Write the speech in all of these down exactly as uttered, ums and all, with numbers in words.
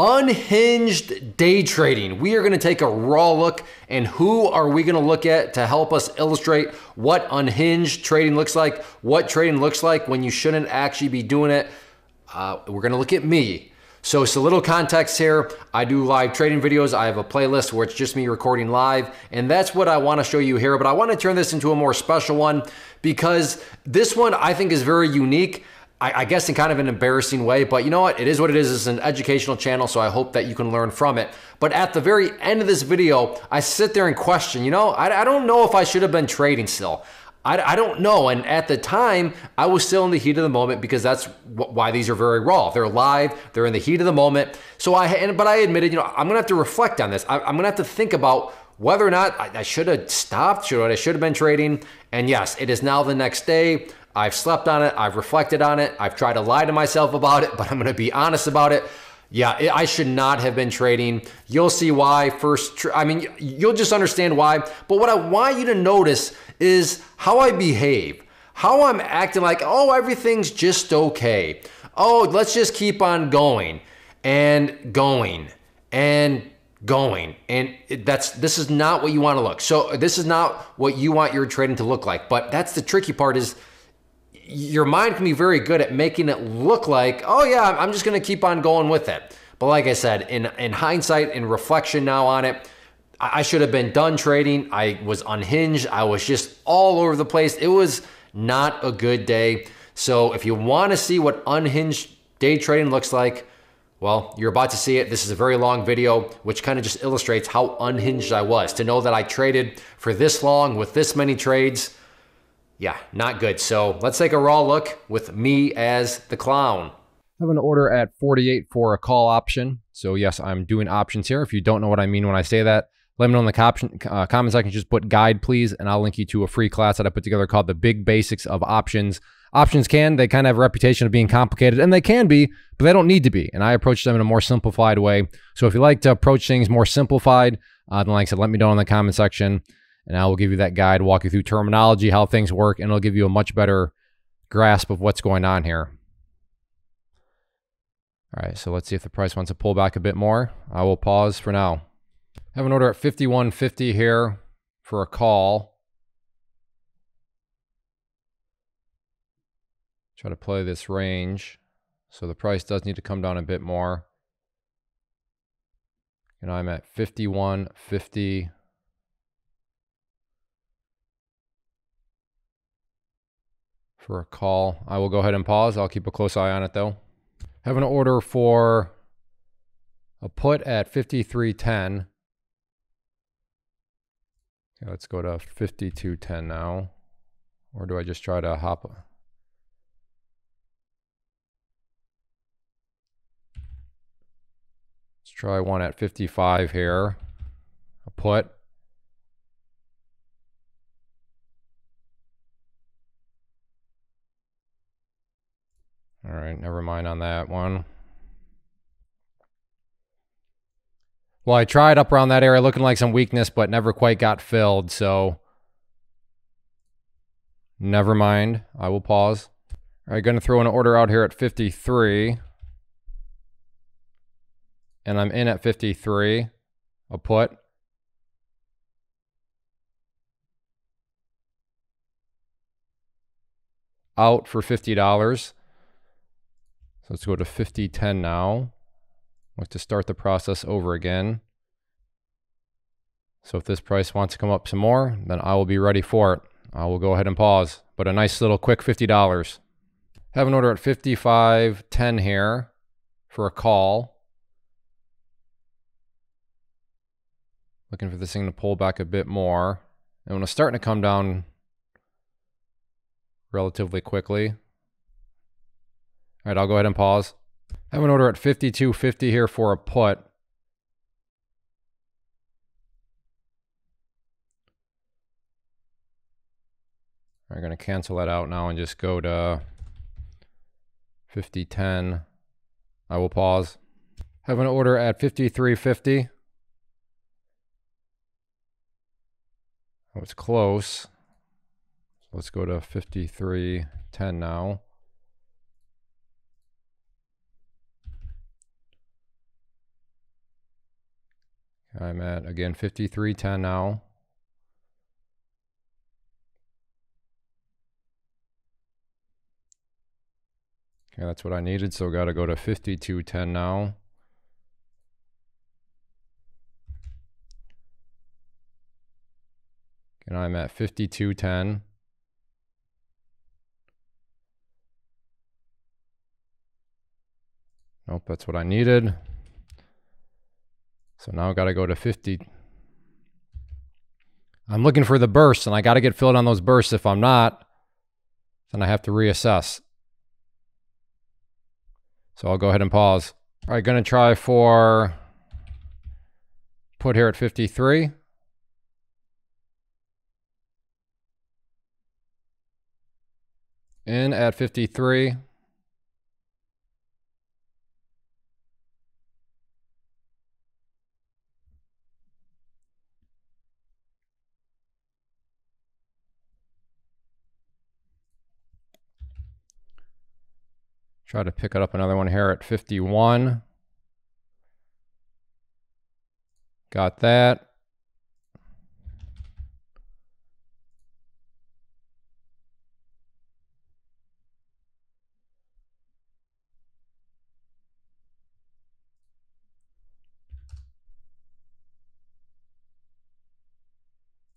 Unhinged day trading. We are going to take a raw look, and who are we going to look at to help us illustrate what unhinged trading looks like, what trading looks like when you shouldn't actually be doing it. Uh, we're going to look at me. So it's a little context here. I do live trading videos. I have a playlist where it's just me recording live, and that's what I want to show you here. But I want to turn this into a more special one because this one I think is very unique. I guess in kind of an embarrassing way, but you know what? It is what it is. It's an educational channel, so I hope that you can learn from it. But at the very end of this video, I sit there and question, you know, I, I don't know if I should have been trading still. I, I don't know. And at the time, I was still in the heat of the moment because that's wh why these are very raw. They're live. They're in the heat of the moment. So I, and, but I admitted, you know, I'm going to have to reflect on this. I, I'm going to have to think about whether or not I, I should have stopped, should I should have been trading. And yes, it is now the next day. I've slept on it, I've reflected on it, I've tried to lie to myself about it, but I'm gonna be honest about it. Yeah, it, I should not have been trading. You'll see why first, I mean, you'll just understand why. But what I want you to notice is how I behave, how I'm acting like, oh, everything's just okay. Oh, let's just keep on going and going and going. And that's, this is not what you wanna look. So this is not what you want your trading to look like, but that's the tricky part is, your mind can be very good at making it look like, oh yeah, I'm just gonna keep on going with it. But like I said, in, in hindsight and reflection now on it, I should have been done trading. I was unhinged. I was just all over the place. It was not a good day. So if you wanna see what unhinged day trading looks like, well, you're about to see it. This is a very long video, which kind of just illustrates how unhinged I was. To know that I traded for this long with this many trades, yeah, not good. So let's take a raw look with me as the clown. I have an order at forty-eight for a call option. So yes, I'm doing options here. If you don't know what I mean when I say that, let me know in the uh, comments. I can just put guide, please, and I'll link you to a free class that I put together called The Big Basics of Options. Options can, they kind of have a reputation of being complicated, and they can be, but they don't need to be. And I approach them in a more simplified way. So if you like to approach things more simplified, uh, then like I said, let me know in the comment section. And I will give you that guide, walk you through terminology, how things work, and it'll give you a much better grasp of what's going on here. All right, so let's see if the price wants to pull back a bit more. I will pause for now. I have an order at fifty-one fifty here for a call. Try to play this range. So the price does need to come down a bit more. And I'm at fifty-one fifty. For a call. I will go ahead and pause. I'll keep a close eye on it though. Have an order for a put at fifty-three ten. Okay, let's go to fifty-two ten now. Or do I just try to hop? Let's try one at fifty-five here. A put. All right, never mind on that one. Well, I tried up around that area looking like some weakness, but never quite got filled, so never mind. I will pause. All right, gonna throw an order out here at fifty-three. And I'm in at fifty-three, a put. Out for fifty dollars. So let's go to fifty ten now. I'd like to start the process over again. So if this price wants to come up some more, then I will be ready for it. I will go ahead and pause, but a nice little quick fifty dollars. Have an order at fifty-five ten here for a call. Looking for this thing to pull back a bit more. And when it's starting to come down relatively quickly. All right, I'll go ahead and pause. I have an order at fifty-two fifty here for a put. I'm going to cancel that out now and just go to fifty ten. I will pause. I have an order at fifty-three fifty. Oh, it's close. So let's go to fifty-three ten now. I'm at, again, fifty-three ten now. Okay, that's what I needed, so got to go to fifty-two ten now. And I'm at fifty-two ten. Nope, that's what I needed. So now I got to go to fifty. I'm looking for the bursts, and I got to get filled on those bursts. If I'm not, then I have to reassess. So I'll go ahead and pause. All right, going to try for put here at fifty-three. In at fifty-three. Try to pick it up another one here at fifty-one. Got that.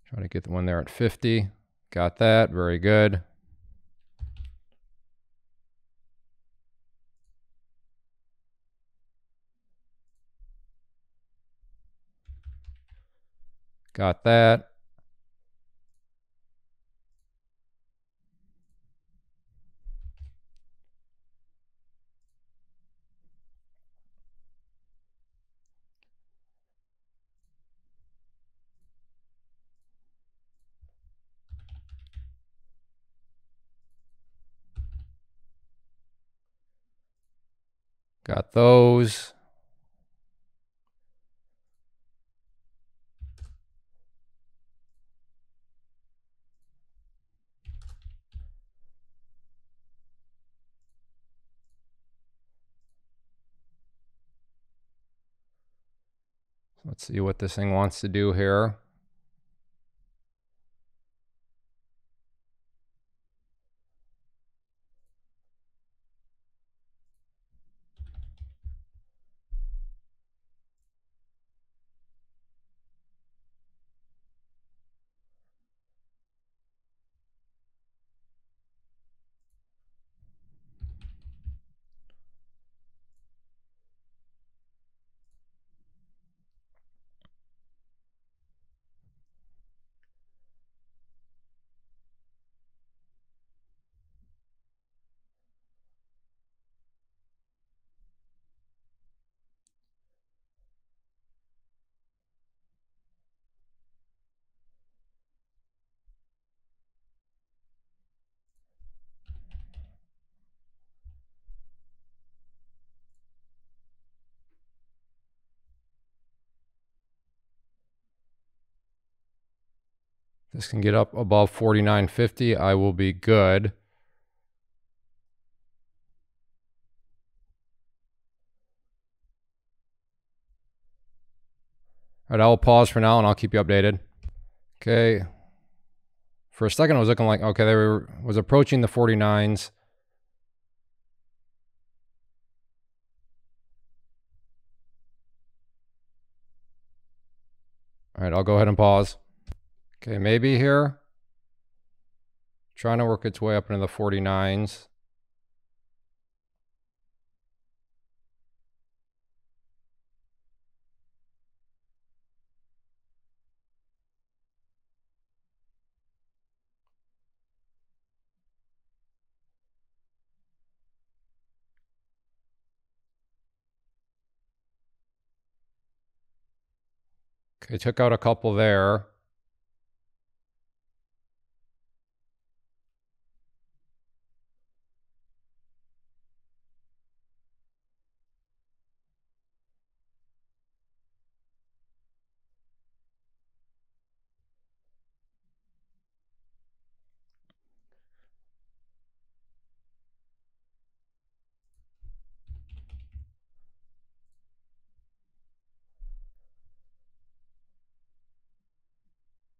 Try to get the one there at fifty. Got that. Very good. Got that. Got those. Let's see what this thing wants to do here. This can get up above forty-nine fifty. I will be good. All right, I'll pause for now and I'll keep you updated. Okay. For a second, I was looking like, okay, they were, was approaching the forty-nines. All right, I'll go ahead and pause. Okay, maybe here, trying to work its way up into the forty-nines. Okay, took out a couple there.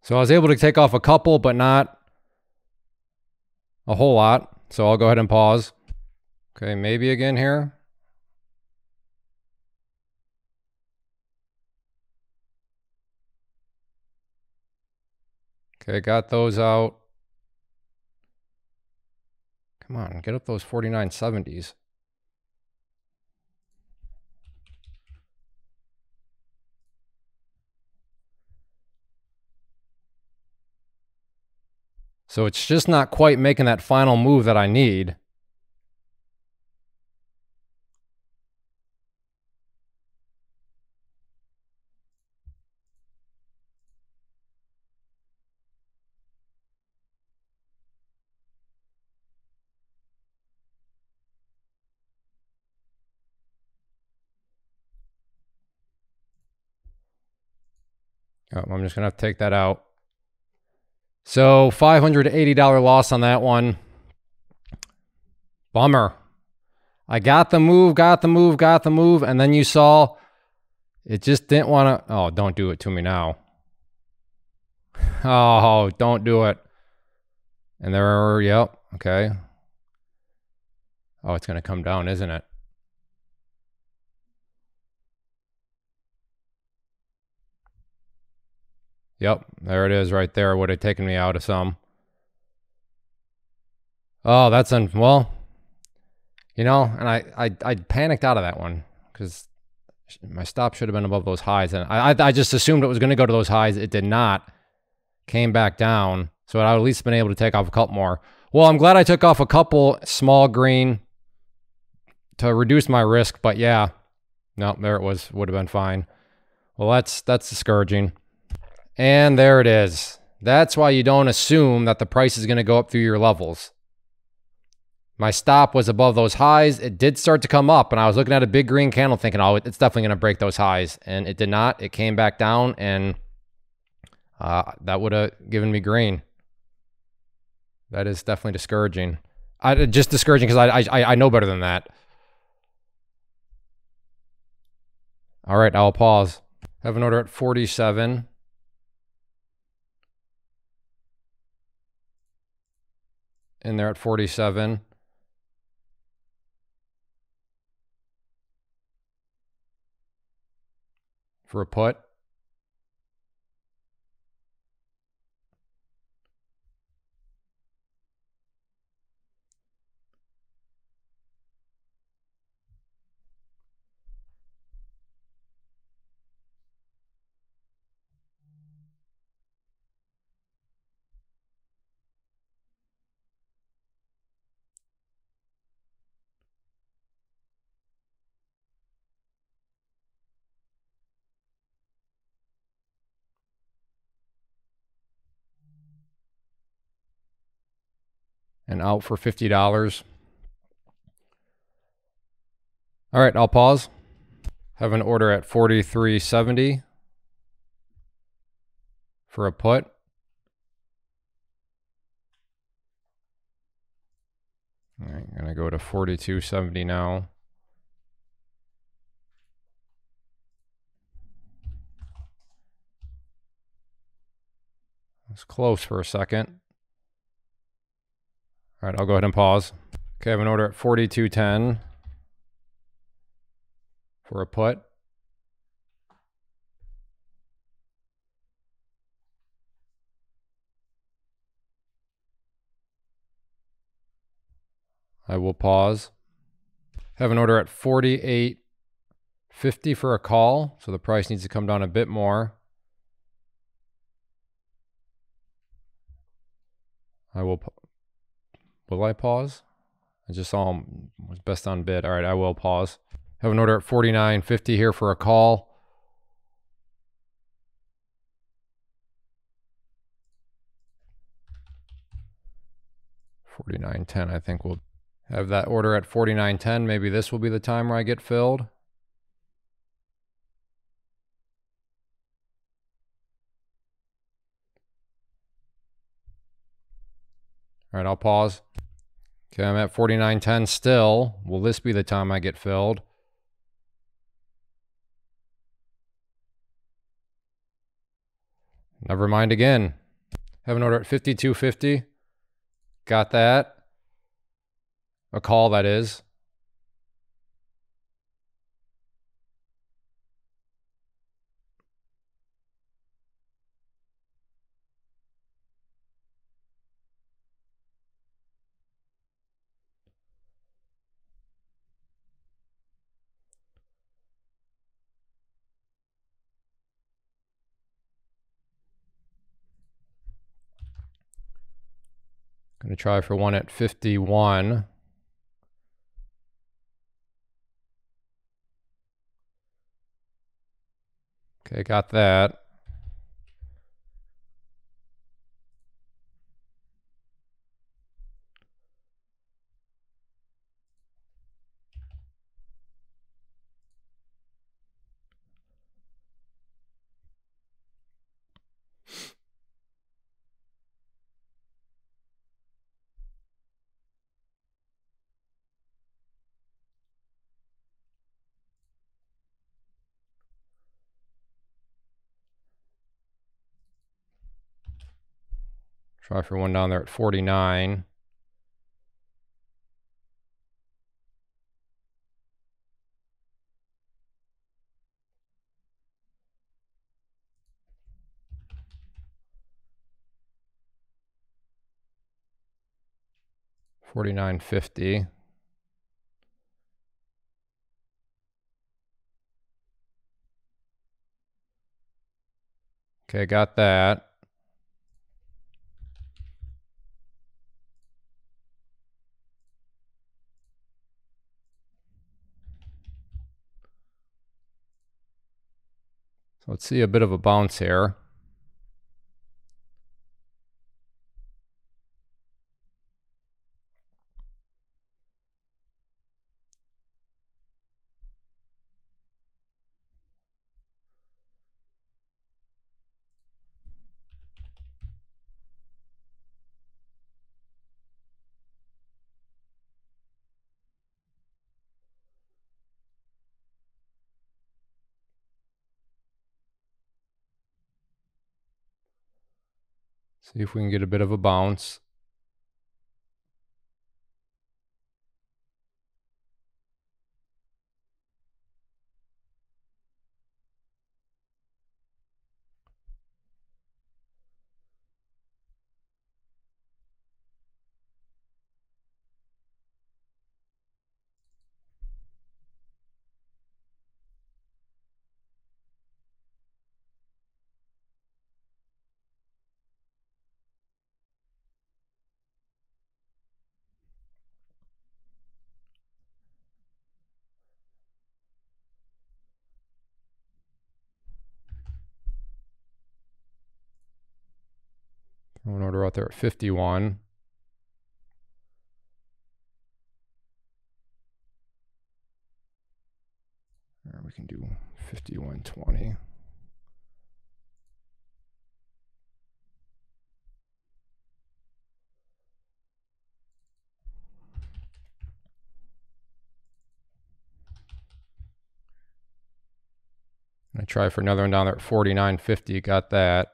So I was able to take off a couple, but not a whole lot. So I'll go ahead and pause. Okay, maybe again here. Okay, got those out. Come on, get up those forty-nine seventies. So it's just not quite making that final move that I need. Oh, I'm just gonna have to take that out. So five hundred eighty dollar loss on that one. Bummer. I got the move, got the move, got the move, and then you saw it just didn't want to. Oh, don't do it to me now. Oh, don't do it. And there, yep, okay. Oh, it's going to come down, isn't it? Yep, there it is right there. Would have taken me out of some. Oh, that's, un well, you know, and I, I, I panicked out of that one because my stop should have been above those highs. And I, I, I just assumed it was going to go to those highs. It did not. Came back down. So I would at least been able to take off a couple more. Well, I'm glad I took off a couple small green to reduce my risk. But yeah, no, there it was. Would have been fine. Well, that's, that's discouraging. And there it is. That's why you don't assume that the price is going to go up through your levels. My stop was above those highs. It did start to come up, and I was looking at a big green candle thinking, oh, it's definitely going to break those highs. And it did not. It came back down, and uh, that would have given me green. That is definitely discouraging. I, just discouraging because I, I, I know better than that. All right, I'll pause. I have an order at forty-seven. In there at forty-seven. For a put. And out for fifty dollars. All right, I'll pause. Have an order at forty-three seventy for a put. All right, I'm gonna go to forty-two seventy now. It's close for a second. All right, I'll go ahead and pause. Okay, I have an order at forty-two ten for a put. I will pause. I have an order at forty-eight fifty for a call, so the price needs to come down a bit more. I will pause. Will I pause? I just saw him was best on bid. All right, I will pause. Have an order at forty-nine fifty here for a call. forty-nine ten, I think we'll have that order at forty-nine ten. Maybe this will be the time where I get filled. All right, I'll pause. Okay, I'm at forty-nine ten still. Will this be the time I get filled? Never mind again. Have an order at fifty-two fifty. Got that. A call, that is. Gonna try for one at fifty-one. Okay, got that. Try for one down there at forty-nine. forty-nine fifty. Okay, got that. So let's see a bit of a bounce here. See if we can get a bit of a bounce. One order out there at fifty-one. Or we can do fifty-one twenty. I try for another one down there at forty-nine fifty. Got that.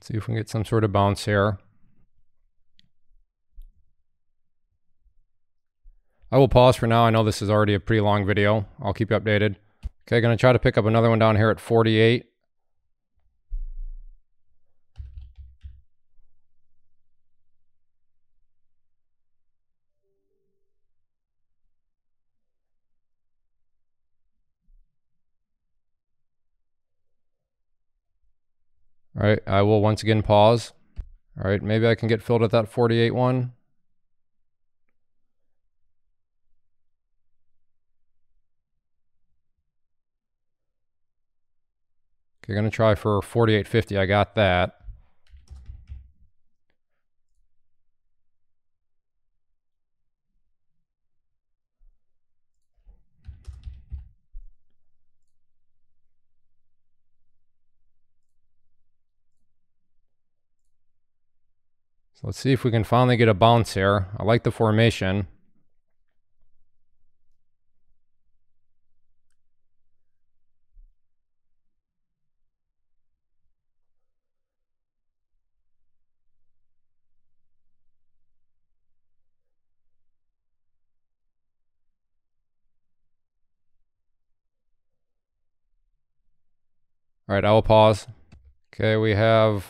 Let's see if we can get some sort of bounce here. I will pause for now. I know this is already a pretty long video. I'll keep you updated. Okay, gonna try to pick up another one down here at forty-eight. All right, I will once again pause. All right, maybe I can get filled at that forty-eight one. You're going to try for forty-eight fifty. I got that. So let's see if we can finally get a bounce here. I like the formation. All right, I will pause. Okay, we have,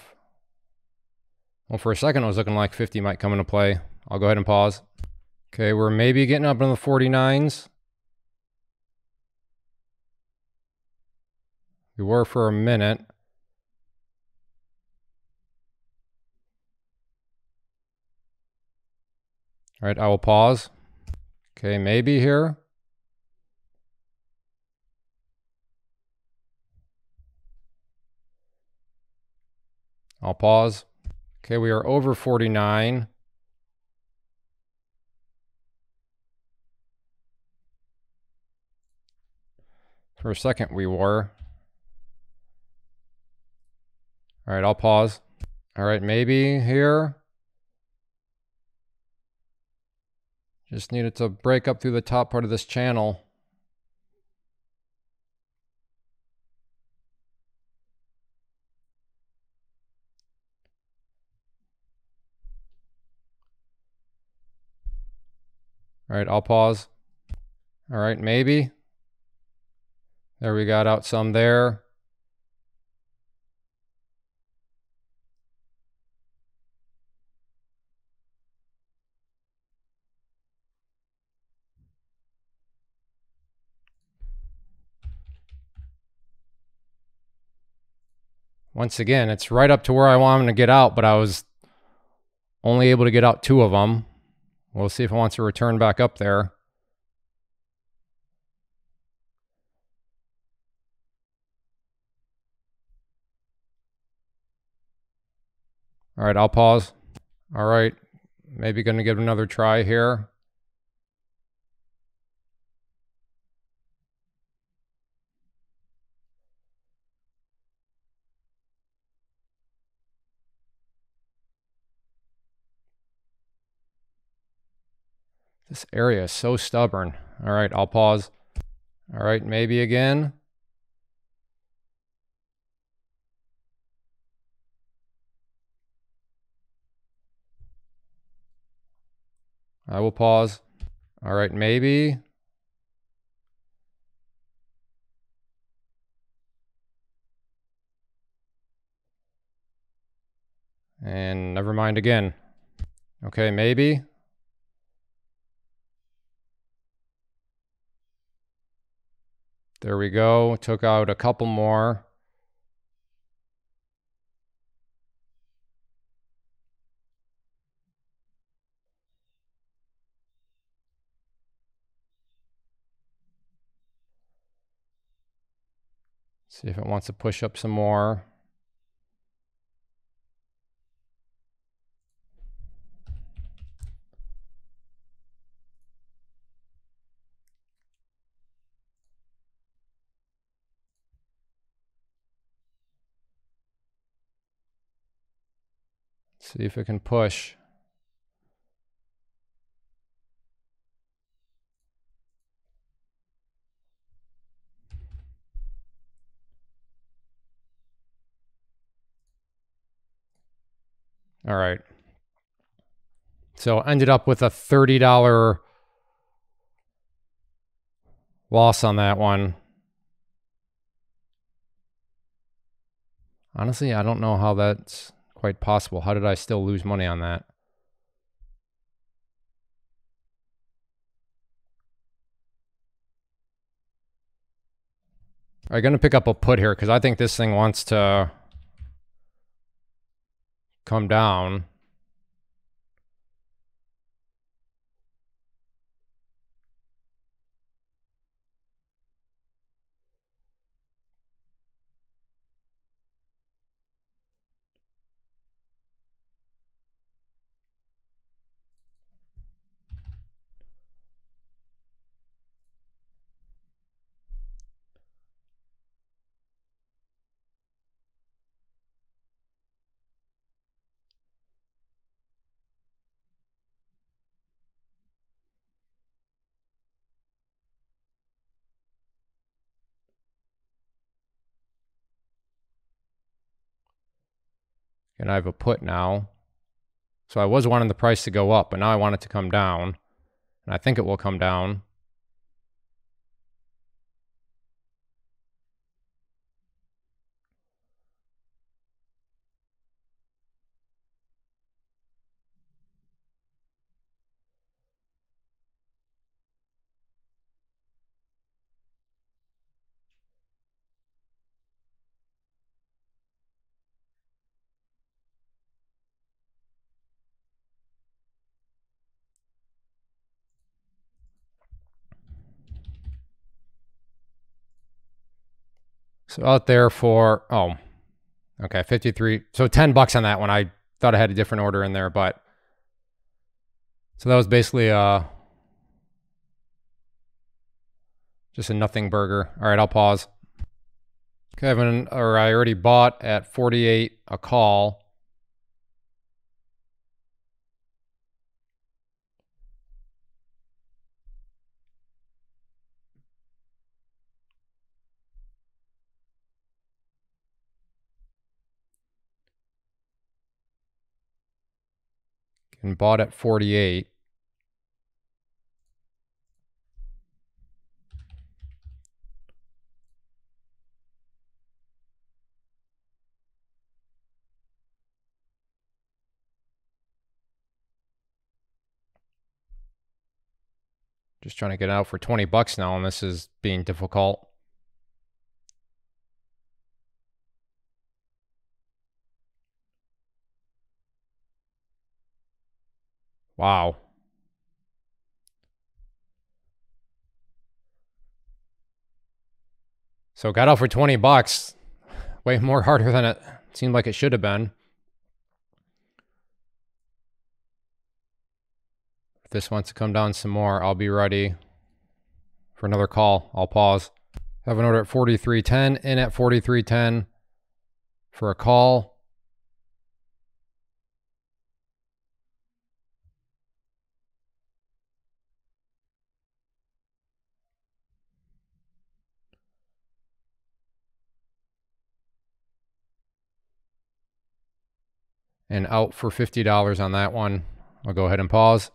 well, for a second, it was looking like fifty might come into play. I'll go ahead and pause. Okay, we're maybe getting up in the forty-nines. We were for a minute. All right, I will pause. Okay, maybe here. I'll pause. Okay, we are over forty-nine. For a second we were. All right, I'll pause. All right, maybe here. Just needed to break up through the top part of this channel. All right, I'll pause. All right, maybe. There, we got out some there. Once again, it's right up to where I want him to get out, but I was only able to get out two of them. We'll see if it wants to return back up there. All right, I'll pause. All right, maybe gonna give another try here. This area is so stubborn. All right, I'll pause. All right, maybe again. I will pause. All right, maybe. And never mind again. Okay, maybe. There we go, took out a couple more. See if it wants to push up some more. See if it can push. All right. So I ended up with a thirty dollar loss on that one. Honestly, I don't know how that's quite possible. How did I still lose money on that? All right, gonna pick up a put here because I think this thing wants to come down. and I have a put now. So I was wanting the price to go up, but now I want it to come down, and I think it will come down. So out there for, oh, okay, fifty-three. So ten bucks on that one. I thought I had a different order in there, but so that was basically uh, just a nothing burger. All right, I'll pause. Okay, I've been, or I already bought at forty-eight a call. And bought at forty-eight. Just trying to get out for twenty bucks now, and this is being difficult. Wow. So got out for twenty bucks, way more harder than it seemed like it should have been. If this wants to come down some more, I'll be ready for another call. I'll pause. I have an order at forty-three ten, in at forty-three ten for a call. And out for fifty dollars on that one. I'll go ahead and pause.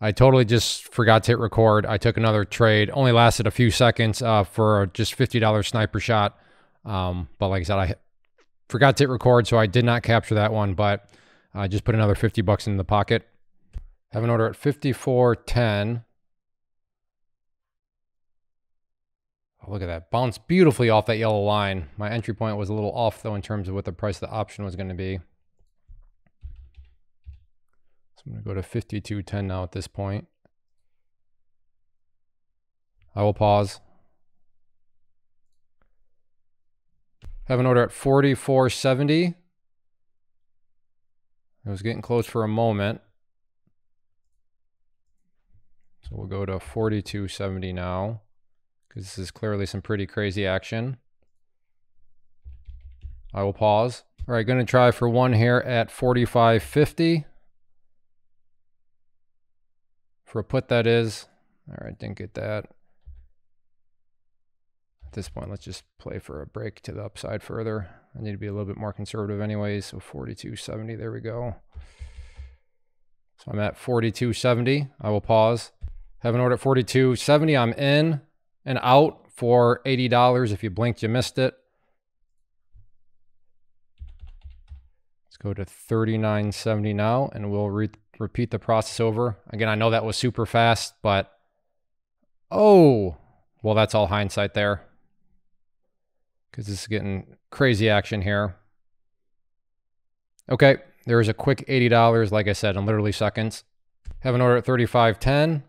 I totally just forgot to hit record. I took another trade, only lasted a few seconds uh, for just fifty dollar sniper shot. Um, but like I said, I forgot to hit record, so I did not capture that one, but I just put another fifty bucks in the pocket. Have an order at fifty-four ten. Oh, look at that, bounced beautifully off that yellow line. My entry point was a little off though in terms of what the price of the option was gonna be. So I'm going to go to fifty-two ten now at this point. I will pause. Have an order at forty-four seventy. It was getting close for a moment. So we'll go to forty-two seventy now, because this is clearly some pretty crazy action. I will pause. All right, going to try for one here at forty-five fifty. For a put, that is. All right, didn't get that. At this point, let's just play for a break to the upside further. I need to be a little bit more conservative anyways, so forty-two seventy, there we go. So I'm at forty-two seventy, I will pause. Have an order at forty-two seventy, I'm in and out for eighty dollars. If you blinked, you missed it. Let's go to thirty-nine seventy now, and we'll read repeat the process over. Again, I know that was super fast, but oh, well, that's all hindsight there, because this is getting crazy action here. Okay, there is a quick eighty dollars, like I said, in literally seconds. Have an order at thirty-five ten.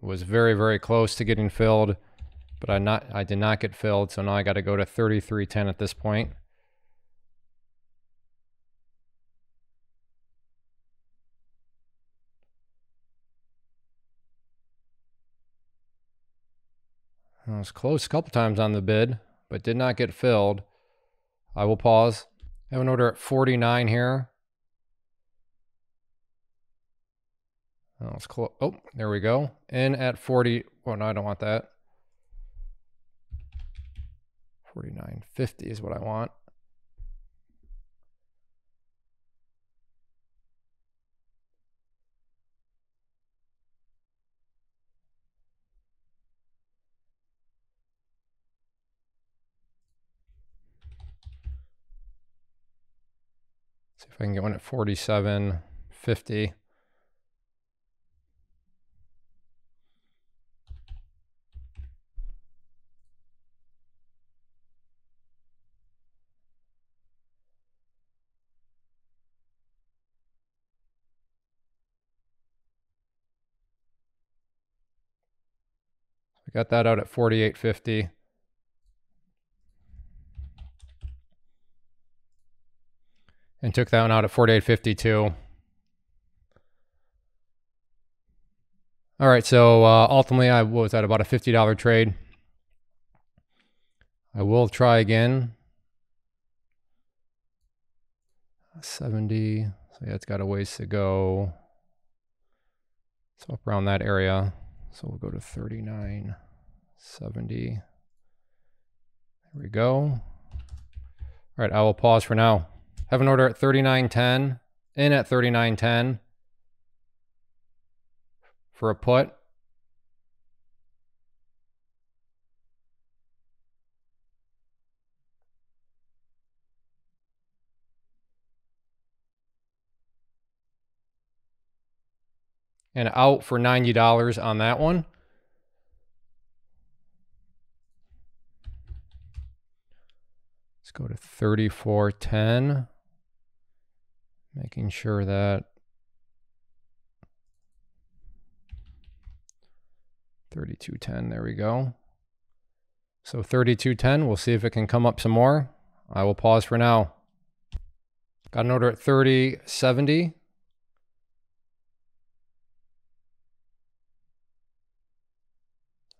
Was very, very close to getting filled, but I not I did not get filled, so now I got to go to thirty-three ten at this point. I was close a couple times on the bid, but did not get filled. I will pause. I have an order at forty-nine here. Oh, it's close. Oh, there we go. In at forty. Oh, no, I don't want that. forty-nine fifty is what I want. See if I can get one at forty-seven fifty. Got that out at forty-eight fifty. And took that one out at forty-eight fifty-two. All right, so uh, ultimately I was at about a fifty dollar trade. I will try again. seventy, so yeah, it's got a ways to go. So up around that area. So we'll go to thirty-nine seventy. There we go. All right, I will pause for now. Have an order at thirty-nine ten, in at thirty-nine ten for a put. And out for ninety dollars on that one. Let's go to thirty-four ten. Making sure that thirty-two ten, there we go. So thirty-two ten, we'll see if it can come up some more. I will pause for now. Got an order at thirty seventy.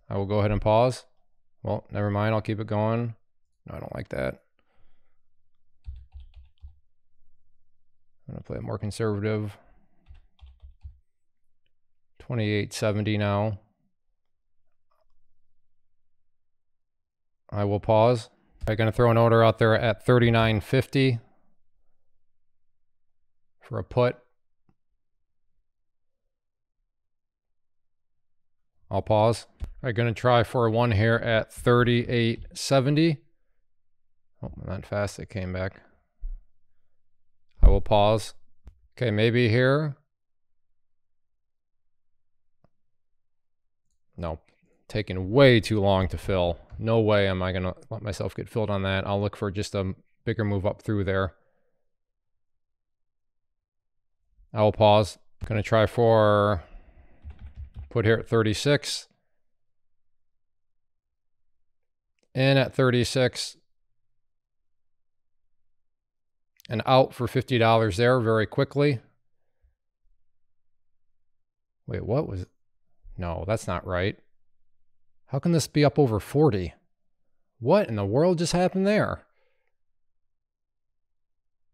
I will go ahead and pause. Well, never mind, I'll keep it going. No, I don't like that. I'm gonna play it more conservative. twenty-eight seventy now. I will pause. I'm gonna throw an order out there at thirty-nine fifty for a put. I'll pause. All right, gonna try for one here at thirty-eight seventy. Oh, not fast, it came back. I will pause. Okay, maybe here. Nope, taking way too long to fill. No way am I gonna let myself get filled on that. I'll look for just a bigger move up through there. I will pause. Gonna try for put here at thirty-six. In at thirty-six and out for fifty dollars there very quickly. Wait, what was it? No, that's not right. How can this be up over forty? What in the world just happened there?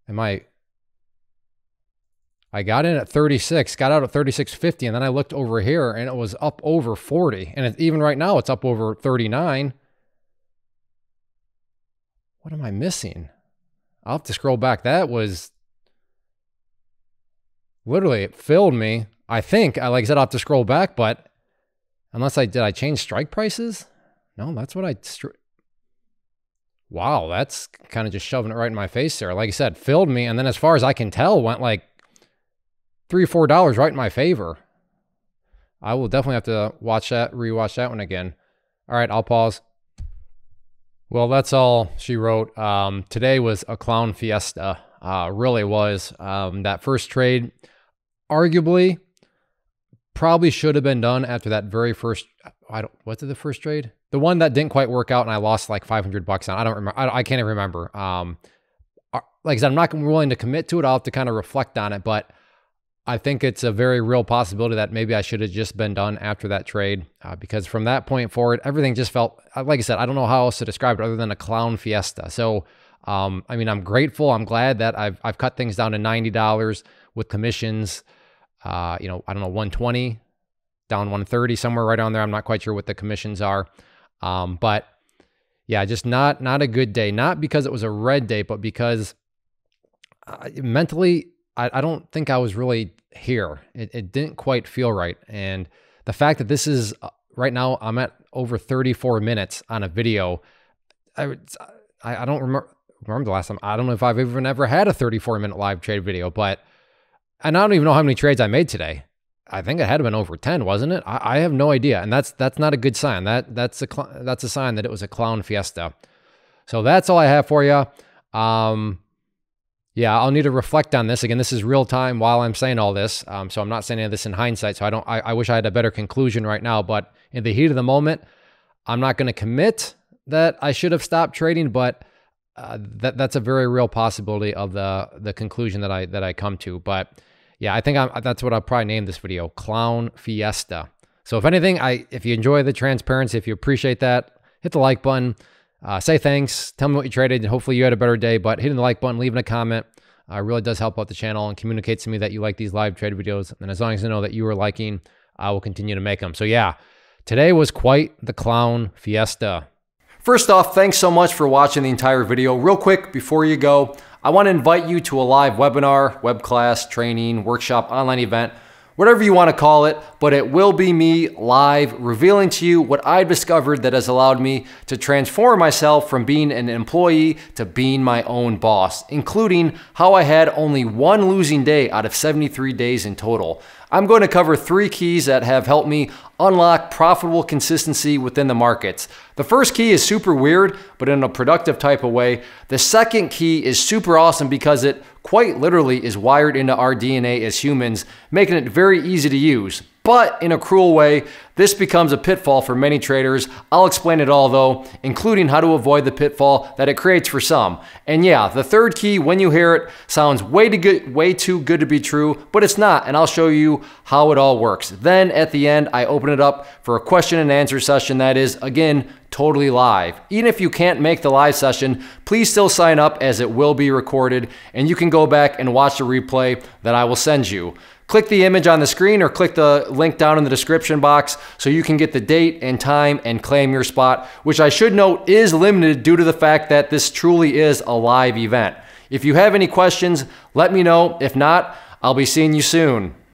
Am I, I got in at thirty-six, got out at thirty-six fifty, and then I looked over here and it was up over forty. And it, even right now it's up over thirty-nine. What am I missing? I'll have to scroll back. That was literally, it filled me. I think I like I said, I'll have to scroll back, but unless I did, I change strike prices. No, that's what I, wow. That's kind of just shoving it right in my face there. Like I said, filled me. And then as far as I can tell, went like three or four dollars right in my favor. I will definitely have to watch that, rewatch that one again. All right, I'll pause. Well, that's all she wrote. Um, today was a clown fiesta, uh, really was. Um, that first trade, arguably, probably should have been done after that very first, I don't, what's the first trade? The one that didn't quite work out and I lost like five hundred bucks on. I don't remember, I, I can't even remember. Um, like I said, I'm not willing to commit to it. I'll have to kind of reflect on it, but I think it's a very real possibility that maybe I should have just been done after that trade uh, because from that point forward, everything just felt, like I said, I don't know how else to describe it other than a clown fiesta. So, um, I mean, I'm grateful. I'm glad that I've, I've cut things down to ninety dollars with commissions, uh, you know, I don't know, one twenty, down one thirty, somewhere right on there. I'm not quite sure what the commissions are. Um, but yeah, just not, not a good day, not because it was a red day, but because uh, mentally, I don't think I was really here. It, it didn't quite feel right. And the fact that this is uh, right now, I'm at over thirty-four minutes on a video. I, I, I don't remember. remember the last time. I don't know if I've even ever had a thirty-four minute live trade video, but, and I don't even know how many trades I made today. I think it had been over ten, wasn't it? I, I have no idea. And that's, that's not a good sign. That that's a, that's a sign that it was a clown fiesta. So that's all I have for you. Um, yeah, I'll need to reflect on this. Again, this is real time while I'm saying all this. Um, so I'm not saying any of this in hindsight. So I don't, I, I wish I had a better conclusion right now, but in the heat of the moment, I'm not going to commit that I should have stopped trading, but uh, that that's a very real possibility of the, the conclusion that I, that I come to. But yeah, I think I'm, that's what I'll probably name this video, Clown Fiesta. So if anything, I if you enjoy the transparency, if you appreciate that, hit the like button, uh, say thanks, tell me what you traded, and hopefully you had a better day. But hitting the like button, leaving a comment, uh, really does help out the channel and communicates to me that you like these live trade videos. And as long as I know that you are liking, I will continue to make them. So yeah, today was quite the Clown Fiesta. First off, thanks so much for watching the entire video. Real quick, before you go, I want to invite you to a live webinar, web class, training, workshop, online event, whatever you want to call it, but it will be me live revealing to you what I discovered that has allowed me to transform myself from being an employee to being my own boss, including how I had only one losing day out of seventy-three days in total. I'm going to cover three keys that have helped me unlock profitable consistency within the markets. The first key is super weird, but in a productive type of way. The second key is super awesome because it quite literally is wired into our D N A as humans, making it very easy to use. But in a cruel way, this becomes a pitfall for many traders. I'll explain it all though, including how to avoid the pitfall that it creates for some. And yeah, the third key, when you hear it, sounds way too good, way too good to be true, but it's not, and I'll show you how it all works. Then at the end, I open it up for a question and answer session that is, again, totally live. Even if you can't make the live session, please still sign up as it will be recorded, and you can go back and watch the replay that I will send you. Click the image on the screen or click the link down in the description box so you can get the date and time and claim your spot, which I should note is limited due to the fact that this truly is a live event. If you have any questions, let me know. If not, I'll be seeing you soon.